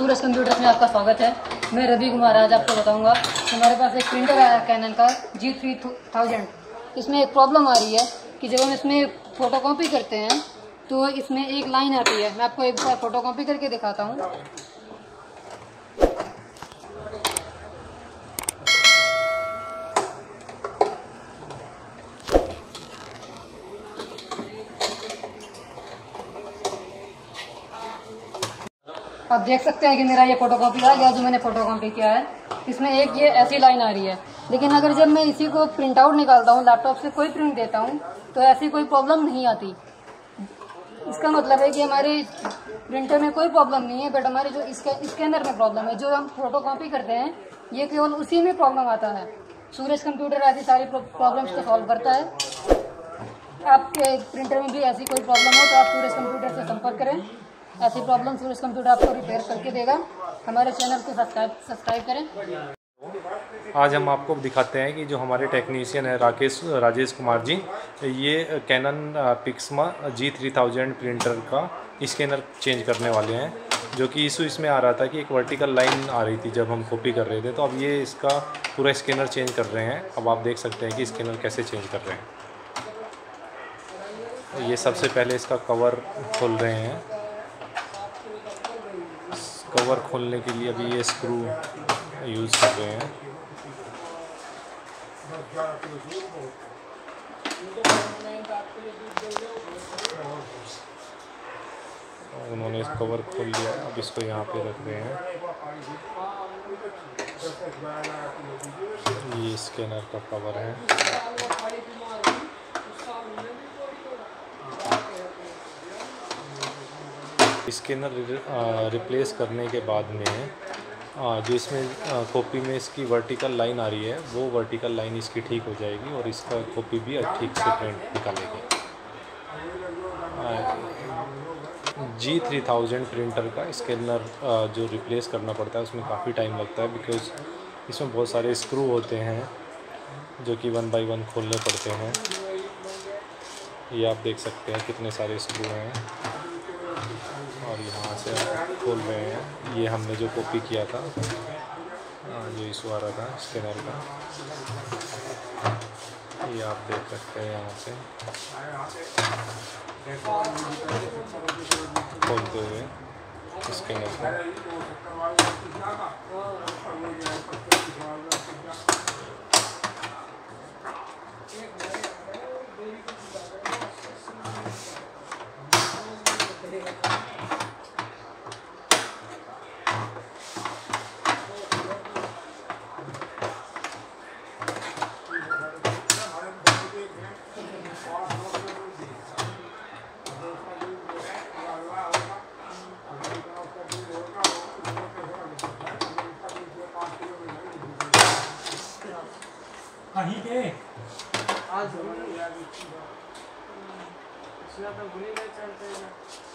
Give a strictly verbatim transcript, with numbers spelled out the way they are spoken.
सूरज computers में आपका स्वागत है। मैं रवि कुमार आज आपको बताऊंगा। हमारे पास एक प्रिंटर आया कैनन का जी थ्री थाउजेंड। इसमें एक प्रॉब्लम आ रही है कि जब हम इसमें फ़ोटोकॉपी करते हैं तो इसमें एक लाइन आती है। मैं आपको एक बार फ़ोटोकॉपी करके दिखाता हूँ। आप देख सकते हैं कि मेरा ये फ़ोटोकॉपी आ गया जो मैंने फ़ोटोकॉपी किया है। इसमें एक ये ऐसी लाइन आ रही है, लेकिन अगर जब मैं इसी को प्रिंट आउट निकालता हूँ, लैपटॉप से कोई प्रिंट देता हूँ, तो ऐसी कोई प्रॉब्लम नहीं आती। इसका मतलब है कि हमारे प्रिंटर में कोई प्रॉब्लम नहीं है, बट हमारे जो स्कैनर में प्रॉब्लम है। जो हम फ़ोटोकॉपी करते हैं ये केवल उसी में प्रॉब्लम आता है। सूरज कंप्यूटर ऐसी सारी प्रॉब्लम्स को सॉल्व करता है। आपके प्रिंटर में भी ऐसी कोई प्रॉब्लम हो तो आप सूरज कंप्यूटर से संपर्क करें। ऐसी प्रॉब्लम सूरज कंप्यूटर आपको रिपेयर करके देगा। हमारे चैनल को सब्सक्राइब सब्सक्राइब करें। आज हम आपको दिखाते हैं कि जो हमारे टेक्नीशियन है राकेश राजेश कुमार जी, ये Canon Pixma G three thousand printer का स्कैनर चेंज करने वाले हैं। जो कि इशू इसमें आ रहा था कि एक वर्टिकल लाइन आ रही थी जब हम कॉपी कर रहे थे, तो अब ये इसका पूरा स्कैनर चेंज कर रहे हैं। अब आप देख सकते हैं कि स्कैनर कैसे चेंज कर रहे हैं। ये सबसे पहले इसका कवर खोल रहे हैं। कवर खोलने के लिए अभी ये स्क्रू यूज़ कर रहे हैं। उन्होंने इस कवर खोल लिया, अब इसको यहाँ पे रख रहे हैं। ये स्कैनर का कवर है। स्कैनर रिप्लेस करने के बाद में जो इसमें कॉपी में इसकी वर्टिकल लाइन आ रही है, वो वर्टिकल लाइन इसकी ठीक हो जाएगी और इसका कॉपी भी ठीक से प्रिंट निकालेगी। जी थ्री थाउजेंड प्रिंटर का स्कैनर जो रिप्लेस करना पड़ता है उसमें काफ़ी टाइम लगता है, बिकॉज इसमें बहुत सारे स्क्रू होते हैं जो कि वन बाई वन खोलने पड़ते हैं। ये आप देख सकते हैं कितने सारे स्क्रू हैं और यहाँ से खोल रहे हैं। ये हमने जो कॉपी किया था, जो इशू आ रहा था स्कैनर का, ये आप देख सकते हैं यहाँ से खोलते हुए स्कैनर का। आज